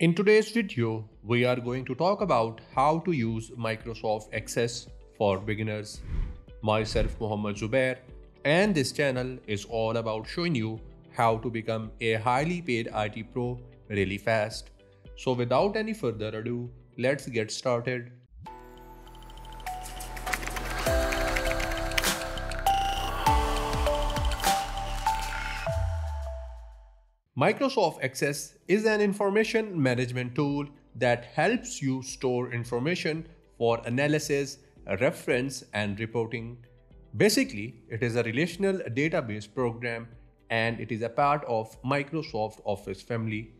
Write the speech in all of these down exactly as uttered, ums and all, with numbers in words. In today's video, we are going to talk about how to use Microsoft Access for beginners. Myself, Mohamed Zubair, and this channel is all about showing you how to become a highly paid I T pro really fast. So without any further ado, let's get started. Microsoft Access is an information management tool that helps you store information for analysis, reference, and reporting. Basically, it is a relational database program and it is a part of Microsoft Office family.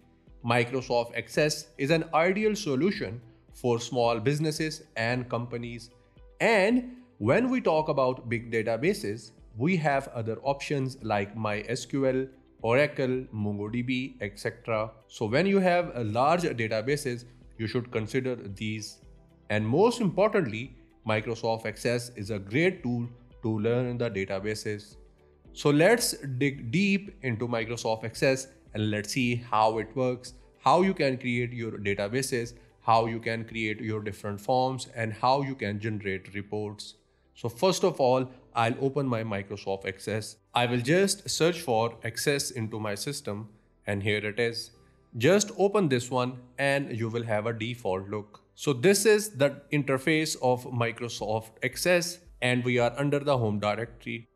Microsoft Access is an ideal solution for small businesses and companies. And when we talk about big databases, we have other options like MySQL, Oracle, MongoDB, et cetera. So when you have large databases, you should consider these. And most importantly, Microsoft Access is a great tool to learn the databases. So let's dig deep into Microsoft Access and let's see how it works, how you can create your databases, how you can create your different forms, and how you can generate reports. So first of all, I'll open my Microsoft Access. I will just search for Access into my system, and here it is. Just open this one and you will have a default look. So this is the interface of Microsoft Access and we are under the home directory.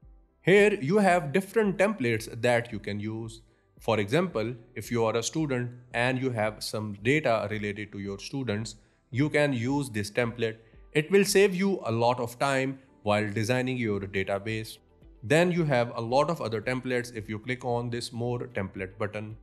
Here you have different templates that you can use. For example, if you are a student and you have some data related to your students, you can use this template. It will save you a lot of time while designing your database. Then you have a lot of other templates. If you click on this more template button,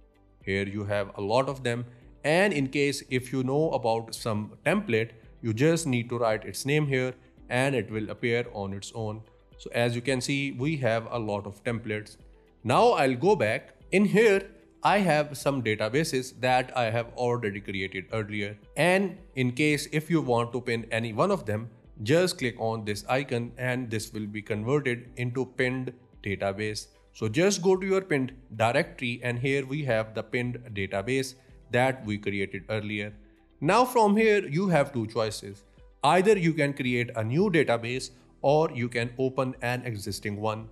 here you have a lot of them. And in case if you know about some template, you just need to write its name here and it will appear on its own. So as you can see, we have a lot of templates. Now I'll go back. In here, I have some databases that I have already created earlier. And in case if you want to pin any one of them, just click on this icon and this will be converted into pinned database. So just go to your pinned directory and here we have the pinned database that we created earlier. Now from here, you have two choices. Either you can create a new database or you can open an existing one.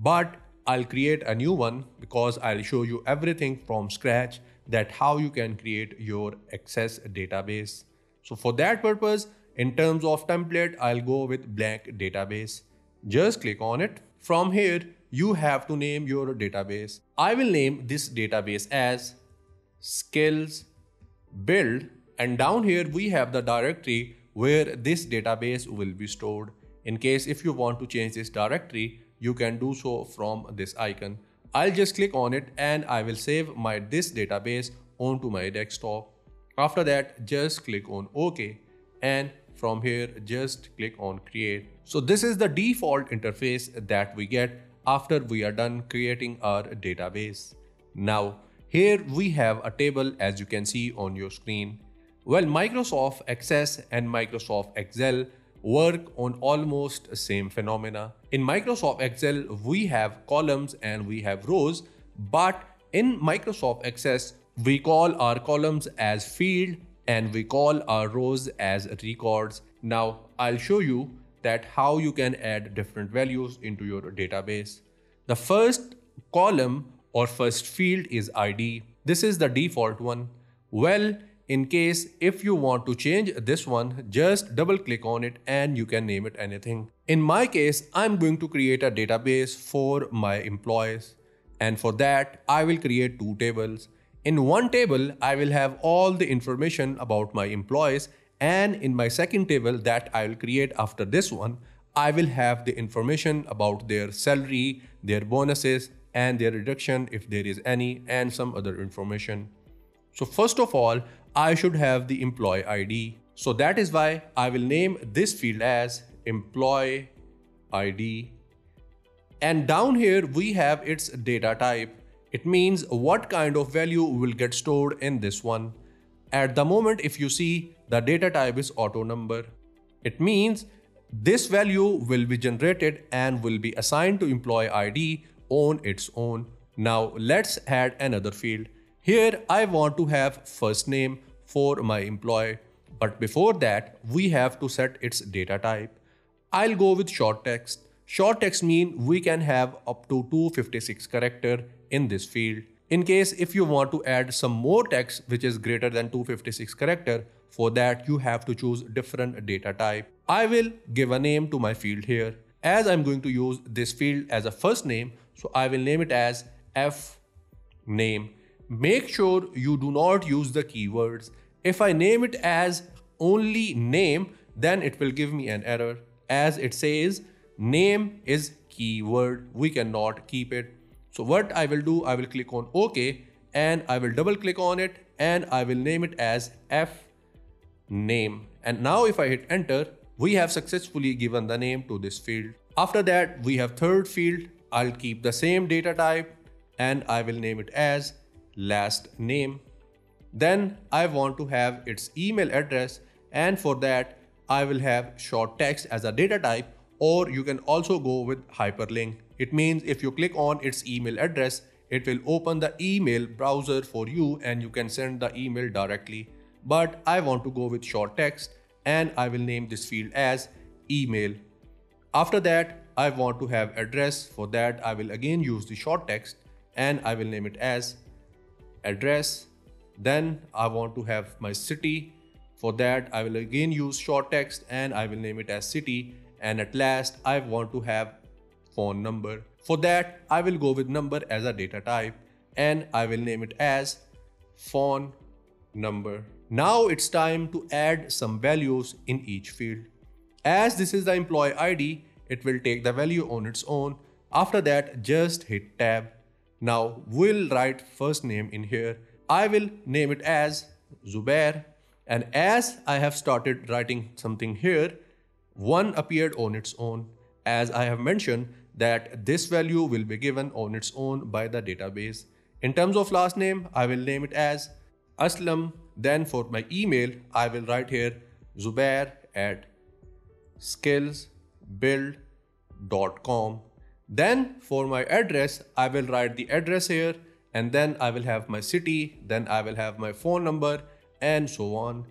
But I'll create a new one because I'll show you everything from scratch that how you can create your Access database. So for that purpose, in terms of template, I'll go with blank database. Just click on it. From here, you have to name your database. I will name this database as Skills Build. And down here, we have the directory where this database will be stored. In case if you want to change this directory, you can do so from this icon. I'll just click on it and I will save my this database onto my desktop. After that, just click on OK. And from here, just click on Create. So this is the default interface that we get after we are done creating our database. Now, here we have a table as you can see on your screen. Well, Microsoft Access and Microsoft Excel work on almost the same phenomena. In Microsoft Excel, we have columns and we have rows, but in Microsoft Access, we call our columns as field and we call our rows as records. Now, I'll show you that how you can add different values into your database. The first column or first field is I D. This is the default one. Well, in case if you want to change this one, just double click on it and you can name it anything. In my case, I'm going to create a database for my employees. And for that, I will create two tables. In one table, I will have all the information about my employees. And in my second table that I will create after this one, I will have the information about their salary, their bonuses, and their reduction if there is any, and some other information. So first of all, I should have the employee I D. So that is why I will name this field as employee I D. And down here we have its data type. It means what kind of value will get stored in this one. At the moment, if you see, the data type is auto number. It means this value will be generated and will be assigned to employee I D on its own. Now let's add another field. Here I want to have first name for my employee, but before that we have to set its data type. I'll go with short text. Short text means we can have up to two hundred fifty-six characters in this field. In case if you want to add some more text which is greater than two hundred fifty-six characters, for that you have to choose different data type. I will give a name to my field here. As I'm going to use this field as a first name, so I will name it as F name. Make sure you do not use the keywords. If I name it as only name, then it will give me an error, as it says name is keyword. We cannot keep it. So what I will do, I will click on OK and I will double click on it and I will name it as F name. And now if I hit enter, we have successfully given the name to this field. After that, we have third field. I'll keep the same data type and I will name it as last name. Then I want to have its email address, and for that I will have short text as a data type, or you can also go with hyperlink. It means if you click on its email address, it will open the email browser for you and you can send the email directly. But I want to go with short text and I will name this field as email. After that, I want to have address. For that, I will again use the short text and I will name it as address. Then I want to have my city. For that, I will again use short text and I will name it as city. And at last, I want to have phone number. For that, I will go with number as a data type and I will name it as phone number. Now it's time to add some values in each field. As this is the employee I D, it will take the value on its own. After that, just hit tab. Now we'll write first name in here. I will name it as Zubair, and as I have started writing something here, one appeared on its own. As I have mentioned that this value will be given on its own by the database. In terms of last name, I will name it as Aslam. Then for my email, I will write here Zubair at skills build dot com. Then for my address, I will write the address here, and then I will have my city, then I will have my phone number and so on.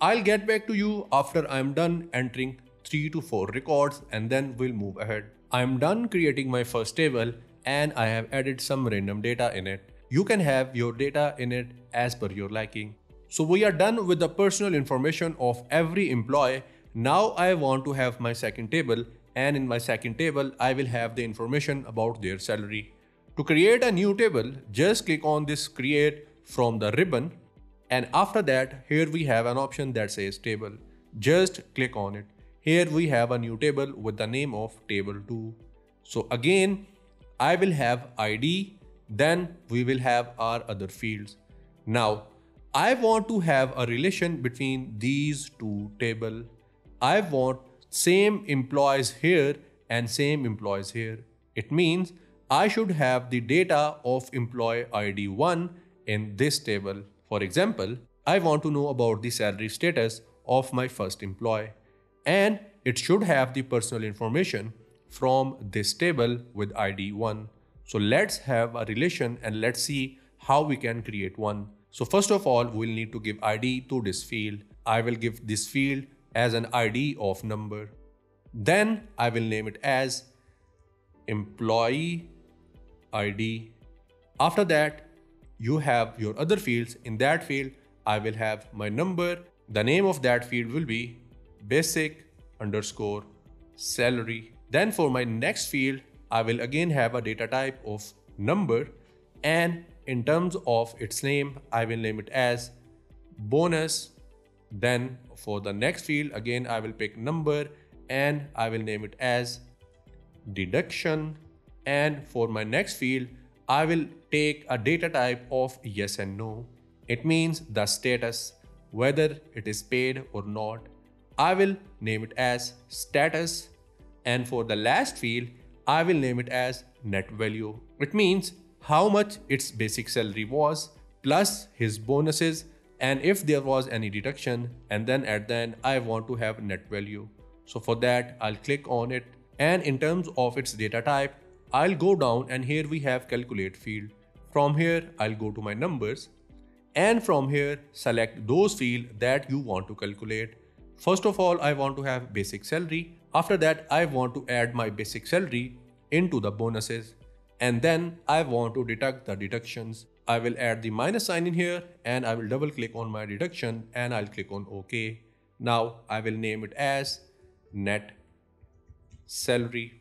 I'll get back to you after I'm done entering three to four records, and then we'll move ahead. I'm done creating my first table and I have added some random data in it. You can have your data in it as per your liking. So we are done with the personal information of every employee. Now I want to have my second table, and in my second table, I will have the information about their salary. To create a new table, just click on this create from the ribbon, and after that here we have an option that says table. Just click on it. Here we have a new table with the name of table two. So again, I will have I D, then we will have our other fields. Now I want to have a relation between these two tables. I want same employees here and same employees here. It means I should have the data of employee I D one in this table. For example, I want to know about the salary status of my first employee, and it should have the personal information from this table with I D one. So let's have a relation and let's see how we can create one. So first of all, we'll need to give I D to this field. I will give this field as an I D of number. Then I will name it as employee I D. After that, you have your other fields. In that field, I will have my number. The name of that field will be basic underscore salary. Then for my next field, I will again have a data type of number, and in terms of its name, I will name it as bonus. Then for the next field, again, I will pick number and I will name it as deduction. And for my next field, I will take a data type of yes and no. It means the status, whether it is paid or not. I will name it as status. And for the last field, I will name it as net value. It means how much its basic salary was plus his bonuses, and if there was any deduction. And then at the end, I want to have net value. So for that, I'll click on it. And in terms of its data type, I'll go down and here we have calculate field. From here, I'll go to my numbers. and from here select those fields that you want to calculate. First of all, I want to have basic salary. After that, I want to add my basic salary into the bonuses, and then I want to deduct the deductions. I will add the minus sign in here and I will double click on my deduction and I'll click on OK. Now I will name it as net salary.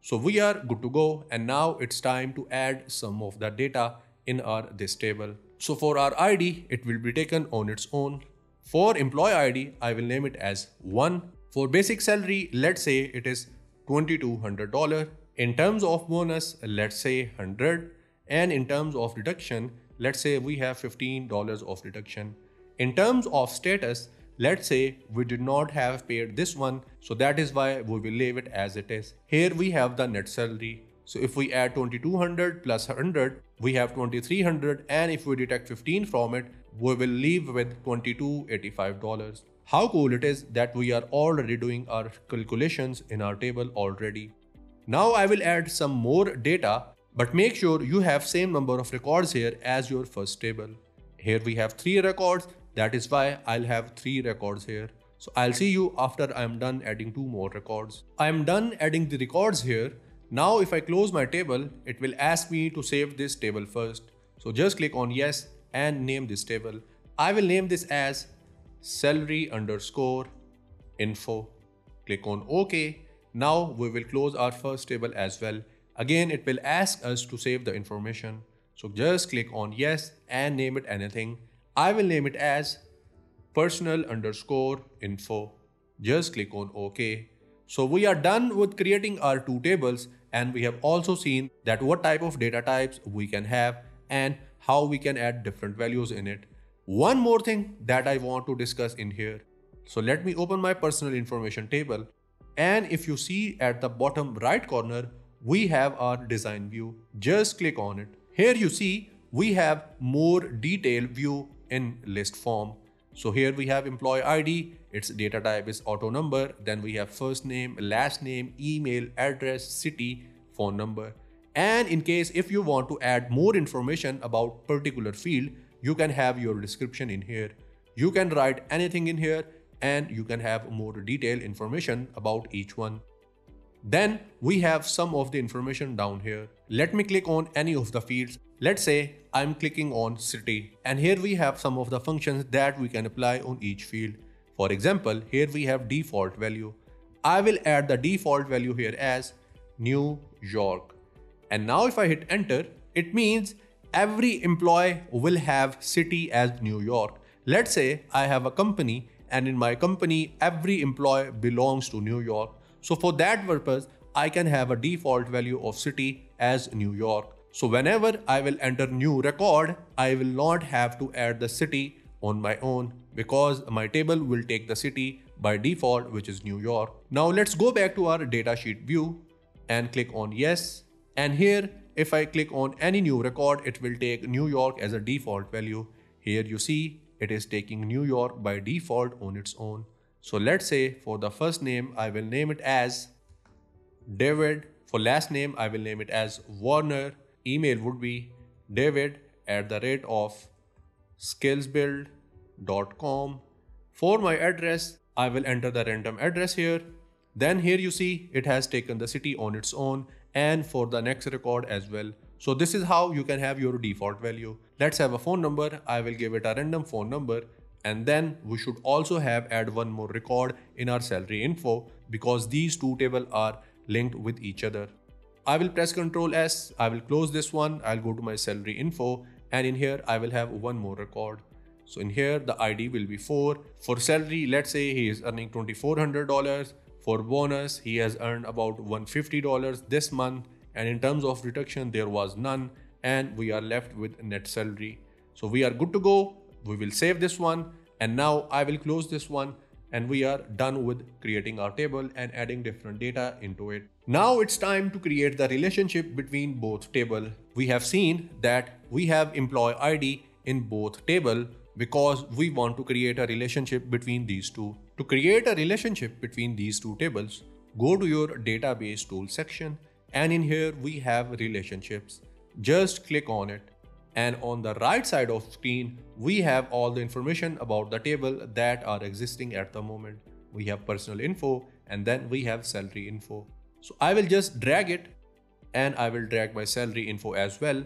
So we are good to go, and now it's time to add some of the data in our this table. So for our I D, it will be taken on its own. For employee I D, I will name it as one. For basic salary, let's say it is twenty-two hundred dollars. In terms of bonus, let's say one hundred dollars. And in terms of deduction, let's say we have fifteen dollars of deduction. In terms of status, let's say we did not have paid this one, so that is why we will leave it as it is. Here we have the net salary. So if we add twenty-two hundred plus one hundred, we have twenty-three hundred, and if we deduct fifteen from it, we will leave with twenty-two eighty-five. How cool it is that we are already doing our calculations in our table already. Now I will add some more data, but make sure you have same number of records here as your first table. Here we have three records. That is why I'll have three records here. So I'll see you after I'm done adding two more records. I'm done adding the records here. Now if I close my table, it will ask me to save this table first. So just click on yes and name this table. I will name this as salary underscore info. Click on OK. Now we will close our first table as well. Again, it will ask us to save the information. So just click on yes and name it anything. I will name it as personal underscore info. Just click on OK. So we are done with creating our two tables, and we have also seen that what type of data types we can have and how we can add different values in it. One more thing that I want to discuss in here. So let me open my personal information table. And if you see at the bottom right corner, we have our design view. Just click on it. Here you see we have more detailed view in list form. So here we have employee I D, its data type is auto number. Then we have first name, last name, email, address, city, phone number. And in case if you want to add more information about particular field, you can have your description in here. You can write anything in here and you can have more detailed information about each one. Then we have some of the information down here. Let me click on any of the fields. Let's say I'm clicking on city, and here we have some of the functions that we can apply on each field. For example, here we have default value. I will add the default value here as New York. And now if I hit enter, it means every employee will have city as New York. Let's say I have a company, and in my company, every employee belongs to New York. So for that purpose, I can have a default value of city as New York. So whenever I will enter new record, I will not have to add the city on my own because my table will take the city by default, which is New York. Now let's go back to our datasheet view and click on yes. And here, if I click on any new record, it will take New York as a default value. Here you see it is taking New York by default on its own. So let's say for the first name, I will name it as David. For last name, I will name it as Warner. Email would be David at the rate of skillsbuild dot com. For my address, I will enter the random address here. Then here you see it has taken the city on its own, and for the next record as well. So this is how you can have your default value. Let's have a phone number. I will give it a random phone number. And then we should also have add one more record in our salary info because these two tables are linked with each other. I will press Ctrl S. I will close this one. I'll go to my salary info, and in here I will have one more record. So in here the I D will be four. For salary, let's say he is earning twenty-four hundred dollars. For bonus, he has earned about one hundred fifty dollars this month. And in terms of reduction, there was none, and we are left with net salary. So we are good to go. We will save this one, and now I will close this one, and we are done with creating our table and adding different data into it. Now it's time to create the relationship between both tables. We have seen that we have employee I D in both tables because we want to create a relationship between these two. To create a relationship between these two tables, go to your database tool section, and in here we have relationships. Just click on it. And on the right side of screen, we have all the information about the table that are existing at the moment. We have personal info and then we have salary info. So I will just drag it and I will drag my salary info as well.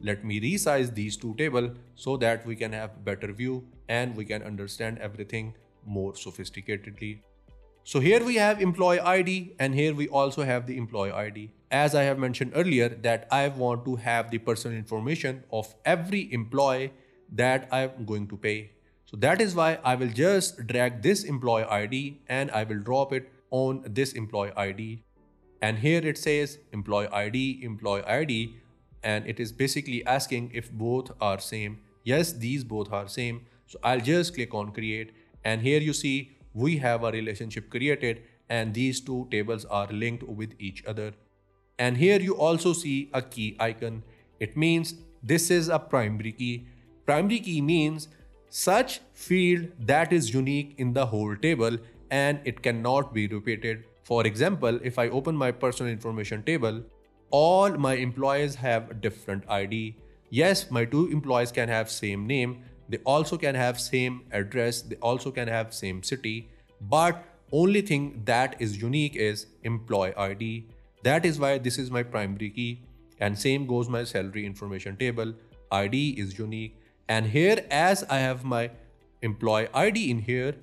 Let me resize these two tables so that we can have better view and we can understand everything more sophisticatedly. So here we have employee I D and here we also have the employee I D. As I have mentioned earlier that I want to have the personal information of every employee that I'm going to pay. So that is why I will just drag this employee I D and I will drop it on this employee I D. And here it says employee I D, employee I D. And it is basically asking if both are same. Yes, these both are same. So I'll just click on create. And here you see we have a relationship created and these two tables are linked with each other. And here you also see a key icon. It means this is a primary key. Primary key means such field that is unique in the whole table and it cannot be repeated. For example, if I open my personal information table, all my employees have different I D. Yes, my two employees can have same name. They also can have same address. They also can have same city. But only thing that is unique is employee I D. That is why this is my primary key. And same goes my salary information table. I D is unique. And here as I have my employee I D in here,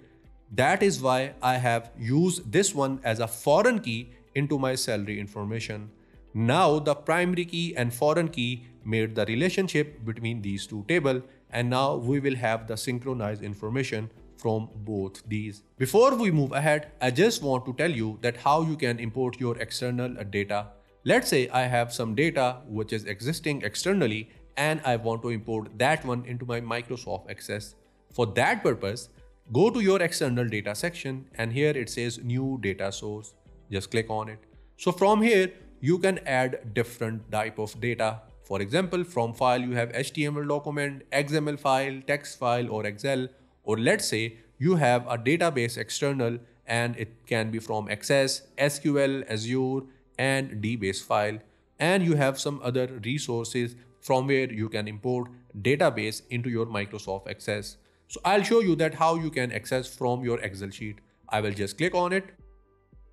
that is why I have used this one as a foreign key into my salary information. Now the primary key and foreign key made the relationship between these two tables. And now we will have the synchronized information from both these. Before we move ahead, I just want to tell you that how you can import your external data. Let's say I have some data which is existing externally and I want to import that one into my Microsoft Access. For that purpose, go to your external data section and here it says new data source. Just click on it. So from here, you can add different type of data. For example, from file you have H T M L document, X M L file, text file or Excel, or let's say you have a database external and it can be from Access, S Q L, Azure and D base file. And you have some other resources from where you can import database into your Microsoft Access. So I'll show you that how you can access from your Excel sheet. I will just click on it.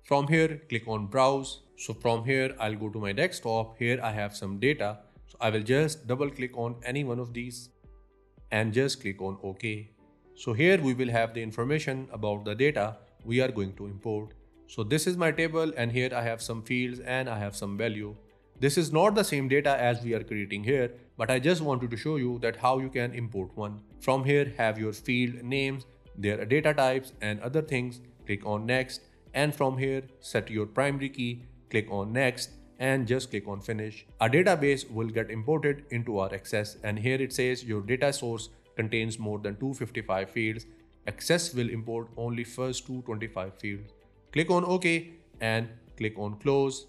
From here, click on browse. So from here, I'll go to my desktop. Here I have some data. So I will just double click on any one of these and just click on OK. So here we will have the information about the data we are going to import. So this is my table and here I have some fields and I have some value. This is not the same data as we are creating here, but I just wanted to show you that how you can import one. From here, have your field names, their data types and other things. Click on next. And from here, set your primary key, click on next. And just click on finish. Our database will get imported into our Access and here it says your data source contains more than two hundred fifty-five fields. Access will import only first two hundred twenty-five fields. Click on OK and click on close.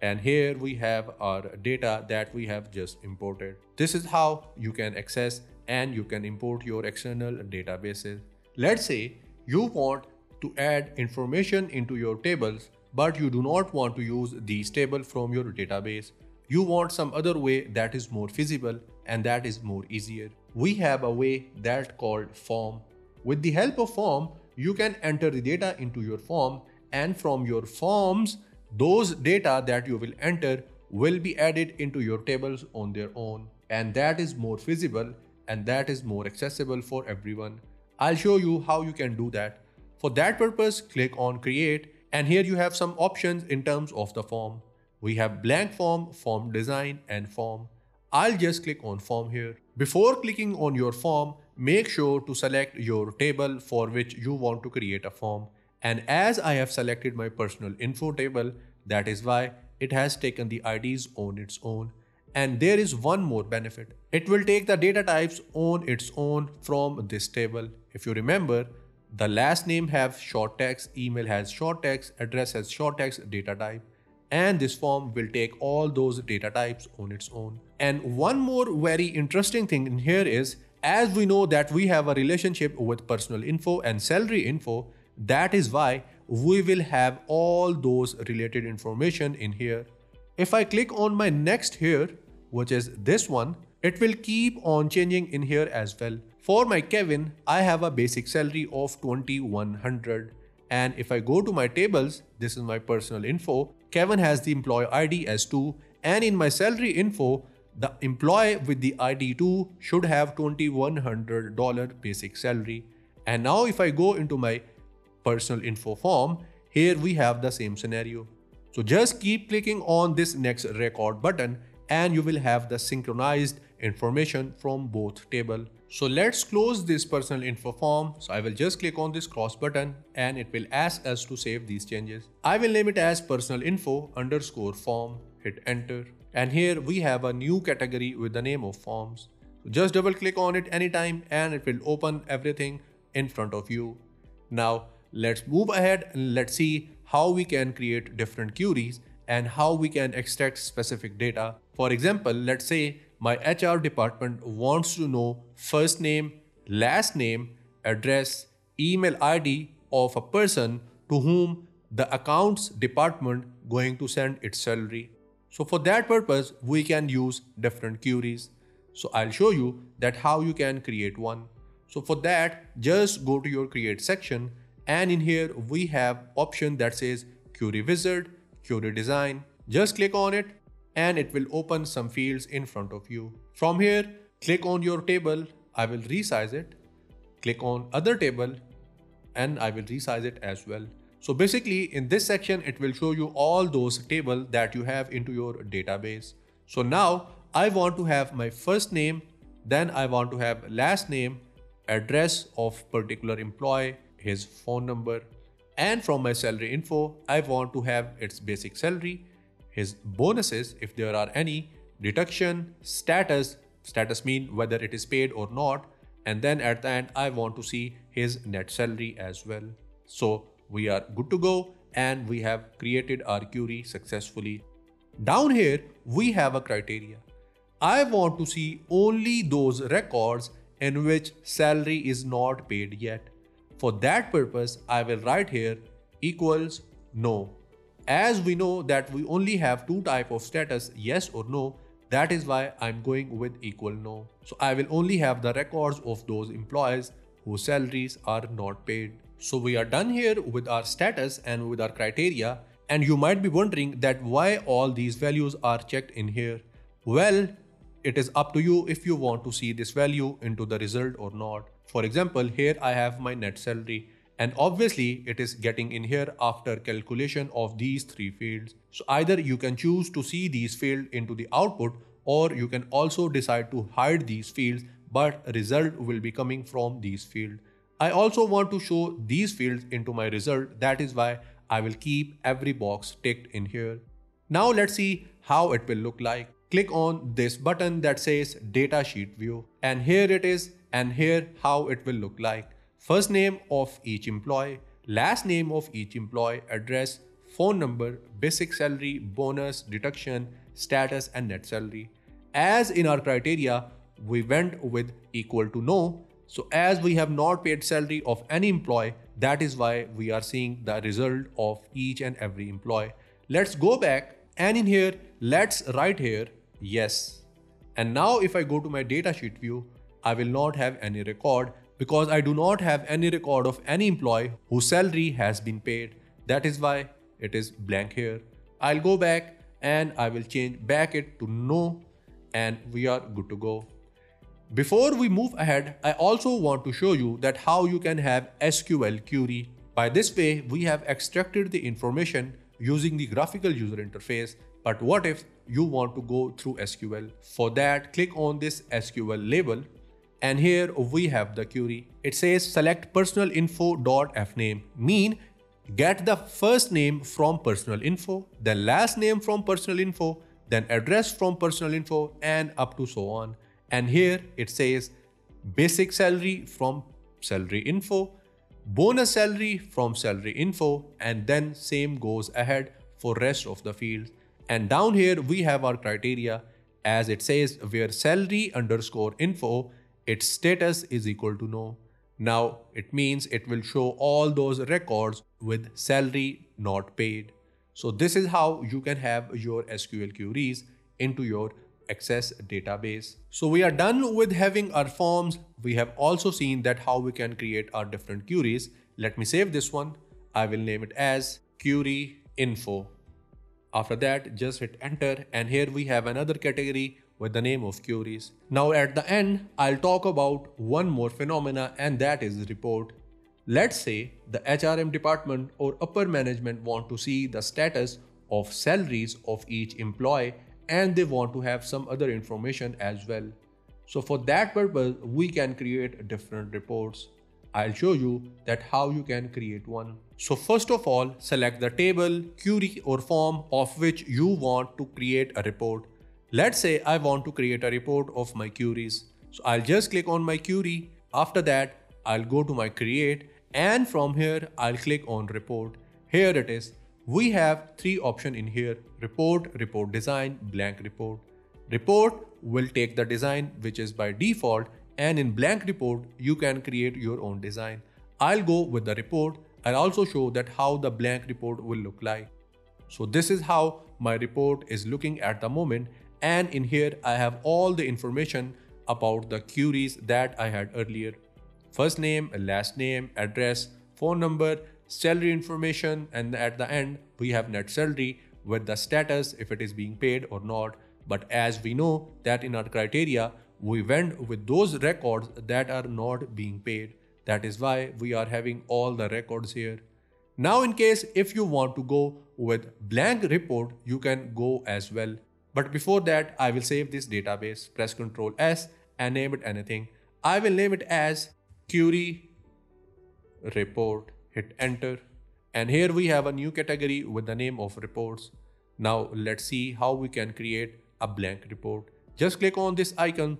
And here we have our data that we have just imported. This is how you can access and you can import your external databases. Let's say you want to add information into your tables, but you do not want to use these tables from your database. You want some other way that is more feasible and that is more easier. We have a way that called form. With the help of form, you can enter the data into your form and from your forms, those data that you will enter will be added into your tables on their own. And that is more feasible and that is more accessible for everyone. I'll show you how you can do that. For that purpose, click on create. And here you have some options in terms of the form. We have blank form, form design and form. I'll just click on form here. Before clicking on your form, make sure to select your table for which you want to create a form. And as I have selected my personal info table, that is why it has taken the I Ds on its own. And there is one more benefit. It will take the data types on its own from this table. If you remember, the last name have short text, email has short text, address has short text, data type. And this form will take all those data types on its own. And one more very interesting thing in here is, as we know that we have a relationship with personal info and salary info, that is why we will have all those related information in here. If I click on my next here, which is this one, It will keep on changing in here as well. For my Kevin, I have a basic salary of twenty-one hundred. And if I go to my tables, this is my personal info. Kevin has the employee I D as two. And in my salary info, the employee with the I D two should have twenty-one hundred dollars basic salary. And now if I go into my personal info form, here we have the same scenario. So just keep clicking on this next record button and you will have the synchronized information from both tables. So let's close this personal info form. So I will just click on this cross button and it will ask us to save these changes. I will name it as personal info underscore form, hit enter. And here we have a new category with the name of forms. So just double click on it anytime and it will open everything in front of you. Now let's move ahead and let's see how we can create different queries and how we can extract specific data. For example, let's say my H R department wants to know first name, last name, address, email I D of a person to whom the accounts department going to send its salary. So for that purpose, we can use different queries. So I'll show you that how you can create one. So for that, just go to your create section. And in here we have option that says query wizard, query design. Just click on it and it will open some fields in front of you. From here, click on your table. I will resize it. Click on other table and I will resize it as well. So basically in this section, it will show you all those tables that you have into your database. So now I want to have my first name. Then I want to have last name, address of particular employee, his phone number, and from my salary info I want to have its basic salary, his bonuses if there are any, deduction, status status mean whether it is paid or not, and then at the end I want to see his net salary as well. So we are good to go and we have created our query successfully. Down here we have a criteria. I want to see only those records in which salary is not paid yet. For that purpose, I will write here equals no. As we know that we only have two types of status, yes or no, that is why I'm going with equal no. So I will only have the records of those employees whose salaries are not paid. So we are done here with our status and with our criteria. And you might be wondering that why all these values are checked in here. Well, it is up to you if you want to see this value into the result or not. For example, here I have my net salary and obviously it is getting in here after calculation of these three fields. So either you can choose to see these fields into the output or you can also decide to hide these fields, but result will be coming from these fields. I also want to show these fields into my result. That is why I will keep every box ticked in here. Now let's see how it will look like. Click on this button that says data sheet view and here it is. And here how it will look like. First name of each employee, last name of each employee, address, phone number, basic salary, bonus, deduction, status, and net salary. As in our criteria, we went with equal to no. So as we have not paid salary of any employee, that is why we are seeing the result of each and every employee. Let's go back and in here, let's write here yes. And now if I go to my data sheet view, I will not have any record because I do not have any record of any employee whose salary has been paid. That is why it is blank here. I'll go back and I will change back it to no and we are good to go. Before we move ahead, I also want to show you that how you can have S Q L query. By this way, we have extracted the information using the graphical user interface. But what if you want to go through S Q L? For that, click on this S Q L label. And here we have the query. It says select personal info dot fname, mean get the first name from personal info, then last name from personal info, then address from personal info and up to so on. And here it says basic salary from salary info, bonus salary from salary info, and then same goes ahead for rest of the fields. And down here we have our criteria as it says where salary underscore info, its status is equal to no. Now it means it will show all those records with salary not paid. So this is how you can have your S Q L queries into your access database. So we are done with having our forms. We have also seen that how we can create our different queries. Let me save this one. I will name it as query info. After that, just hit enter, and here we have another category with the name of queries. Now at the end, I'll talk about one more phenomena, and that is report. Let's say the H R M department or upper management want to see the status of salaries of each employee, and they want to have some other information as well. So for that purpose, we can create different reports. I'll show you that how you can create one. So first of all, select the table, query or form of which you want to create a report. Let's say I want to create a report of my queries. So I'll just click on my query. After that, I'll go to my create, and from here I'll click on report. Here it is. We have three options in here: report, report design, blank report. Report will take the design which is by default, and in blank report you can create your own design. I'll go with the report. I'll also show that how the blank report will look like. So this is how my report is looking at the moment, and in here I have all the information about the queries that I had earlier. First name, last name, address, phone number, salary information, and at the end we have net salary with the status if it is being paid or not. But as we know that in our criteria, we went with those records that are not being paid. That is why we are having all the records here. Now in case if you want to go with blank report, you can go as well. But before that, I will save this database, press Ctrl S and name it anything. I will name it as query report, hit enter, and here we have a new category with the name of reports. Now let's see how we can create a blank report. Just click on this icon,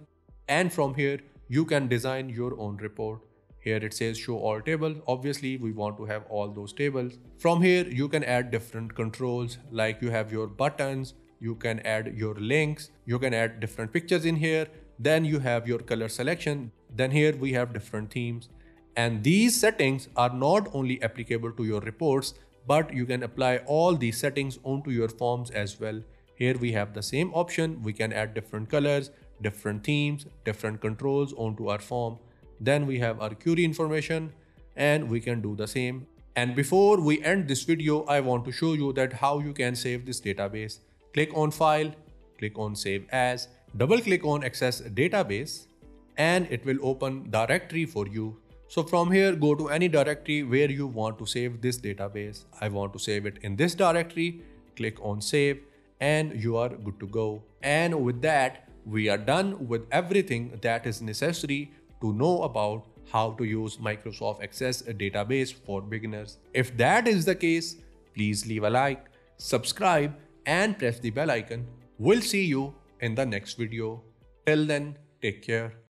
and from here you can design your own report. Here it says show all tables. Obviously we want to have all those tables. From here you can add different controls, like you have your buttons, you can add your links, you can add different pictures in here. Then you have your color selection. Then here we have different themes, and these settings are not only applicable to your reports, but you can apply all these settings onto your forms as well. Here we have the same option. We can add different colors, different themes, different controls onto our form. Then we have our query information, and we can do the same. And before we end this video, I want to show you that how you can save this database. Click on file, click on save as, double click on access database, and it will open directory for you. So from here, go to any directory where you want to save this database. I want to save it in this directory. Click on save, and you are good to go. And with that, we are done with everything that is necessary to know about how to use Microsoft Excel database for beginners. If that is the case, please leave a like, subscribe, and press the bell icon. We'll see you in the next video. Till then, take care.